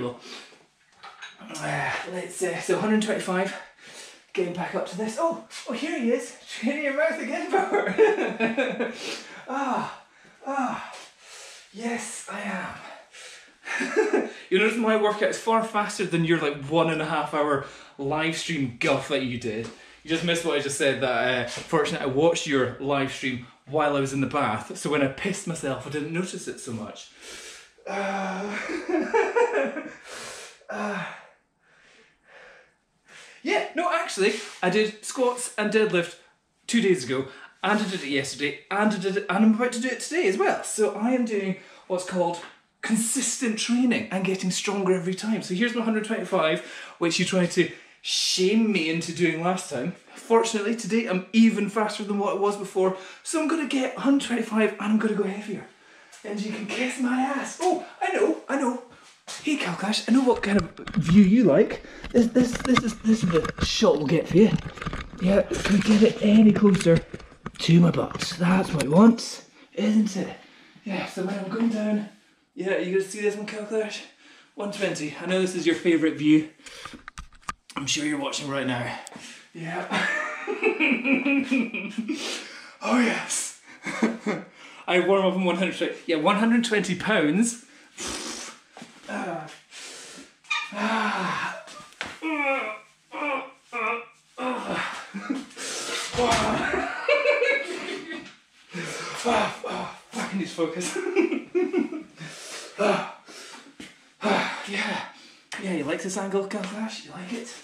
doable. Let's see, so 125, getting back up to this. Oh, here he is, training your mouth again, Bower. Yes, I am. You notice my workout is far faster than your like 1.5 hour live stream guff that you did. You just missed what I just said, that fortunately I watched your live stream while I was in the bath, so when I pissed myself I didn't notice it so much. Yeah, no, actually I did squats and deadlift 2 days ago, and I did it yesterday, and I did it, and I'm about to do it today as well. So I am doing what's called consistent training and getting stronger every time. So here's my 125, which you tried to shame me into doing last time. Fortunately, today I'm even faster than what it was before, so I'm going to get 125 and I'm going to go heavier. And you can kiss my ass. Oh, I know. Hey, Carl Clash, I know what kind of view you like. This is the shot we'll get for you. Yeah, it's going to get it any closer to my butt. That's what it wants, isn't it? Yeah, so when I'm going down, yeah, you're going to see this one, Carl Clash. 120. I know this is your favourite view. I'm sure you're watching right now. Yeah. Oh yes. I warm up on 120. Yeah, 120 pounds. I need to focus. Yeah. Yeah, you like this angle, Carl Clash? You like it?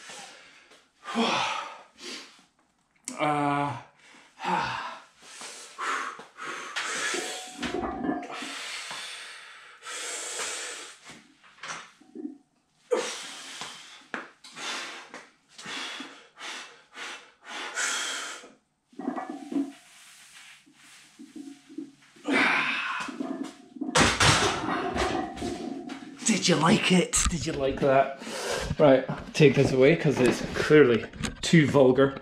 Did you like it? Did you like that? Right, I'll take this away because it's clearly too vulgar.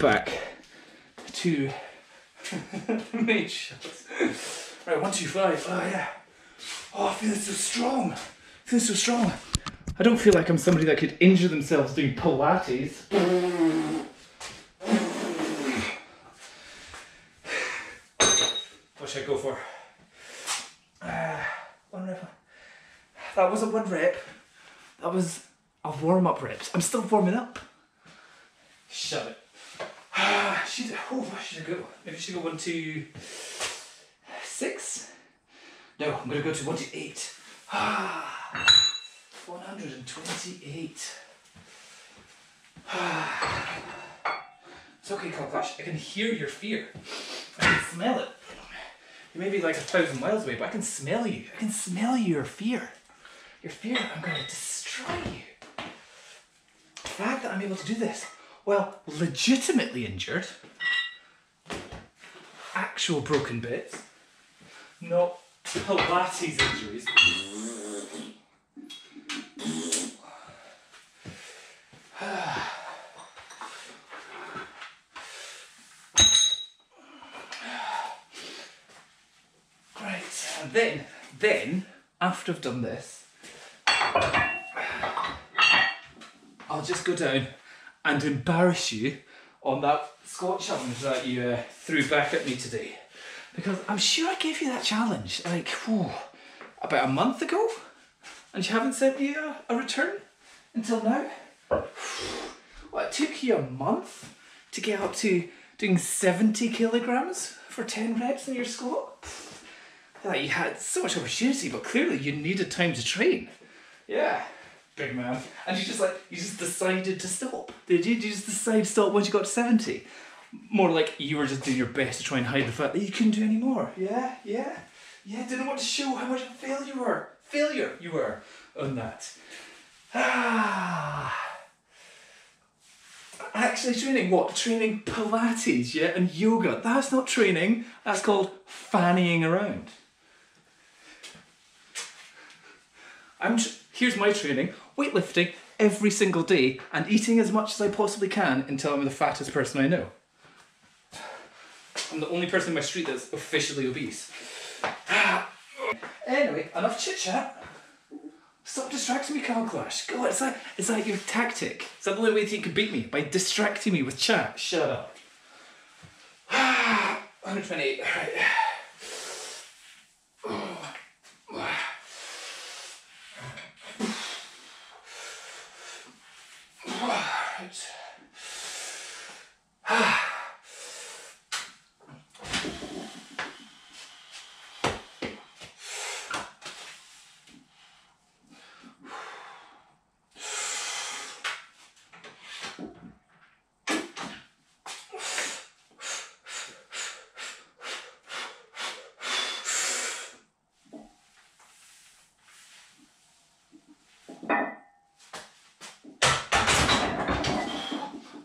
Back to main shots. Right, 125. Oh yeah. Oh, I feel so strong. I feel so strong. I don't feel like I'm somebody that could injure themselves doing Pilates. What should I go for? One rep. That wasn't one rep. That was a warm-up rep. I'm still warming up. Shut it. Where should I go? Maybe I should go 126. No, I'm gonna go to 128. 128. It's okay, Carl Clash. I can hear your fear. I can smell it. You may be like 1,000 miles away, but I can smell you. I can smell your fear. Your fear that I'm going to destroy you. The fact that I'm able to do this while legitimately injured, actual broken bits, not Pilates injuries. Then, after I've done this, I'll just go down and embarrass you on that squat challenge that you threw back at me today. Because I'm sure I gave you that challenge, like, about a month ago? And you haven't sent me a return until now? Well, it took you a month to get up to doing 70 kilograms for 10 reps in your squat? Like, you had so much opportunity, but clearly you needed time to train. Yeah, big man. And you just like, you just decided to stop. Did you? You just decided to stop once you got to 70. More like you were just doing your best to try and hide the fact that you couldn't do any more. Yeah, didn't want to show how much of a failure you were on that. Actually training what? Training Pilates, yeah, and yoga. That's not training, that's called fannying around. Here's my training, weightlifting every single day and eating as much as I possibly can until I'm the fattest person I know. I'm the only person in my street that's officially obese. Anyway, enough chit chat. Stop distracting me, Carl Clash. God, it's like your tactic. It's like the only way that you can beat me, by distracting me with chat. Shut up. 128. Right.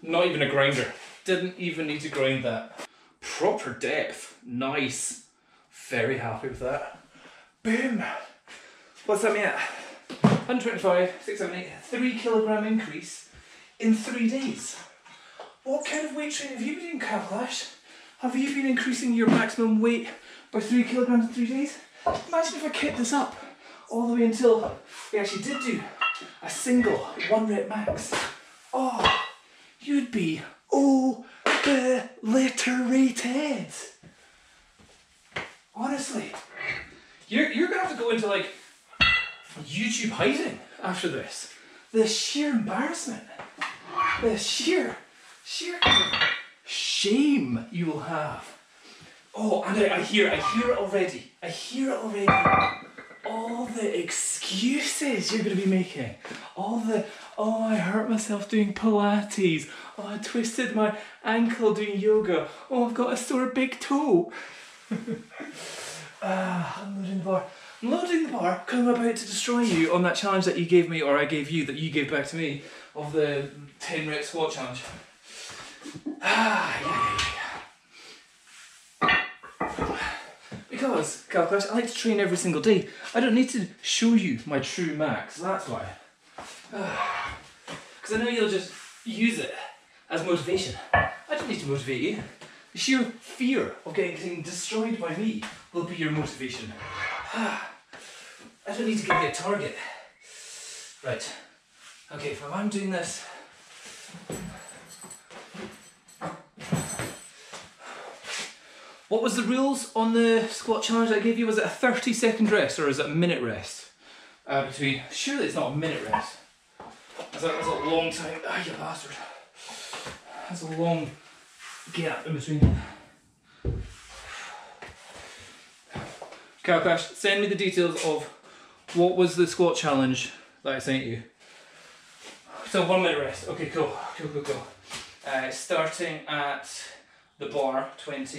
Not even a grinder. Didn't even need to grind that. Proper depth. Nice. Very happy with that. Boom. What's that mean at? 125, 678, 3 kilogram increase in 3 days. What kind of weight training have you been doing, Carl Clash? Have you been increasing your maximum weight by 3 kilograms in 3 days? Imagine if I kept this up all the way until we actually did do a single 1 rep max. Oh. You'd be obliterated. Honestly, you're gonna have to go into like YouTube hiding after this. The sheer embarrassment, the sheer shame you will have. Oh, and I hear it already. I hear it already. All the excuses you're going to be making, all the, oh, I hurt myself doing Pilates, oh, I twisted my ankle doing yoga, oh, I've got a sore big toe. I'm loading the bar. I'm loading the bar because I'm about to destroy you on that challenge that you gave me, or I gave you, that you gave back to me, of the 10 rep squat challenge. Because, Carl Clash, I like to train every single day. I don't need to show you my true max, that's why. Because I know you'll just use it as motivation. I don't need to motivate you. The sheer fear of getting destroyed by me will be your motivation. I don't need to give you a target. Right, okay, if I'm doing this, what was the rules on the squat challenge I gave you? Was it a 30-second rest or is it a minute rest? Between, surely it's not a minute rest. That's a long time. Ah, you bastard. That's a long gap in between. Carl Clash, send me the details of what was the squat challenge that I sent you. So 1 minute rest. Okay, cool. Starting at the bar, 20.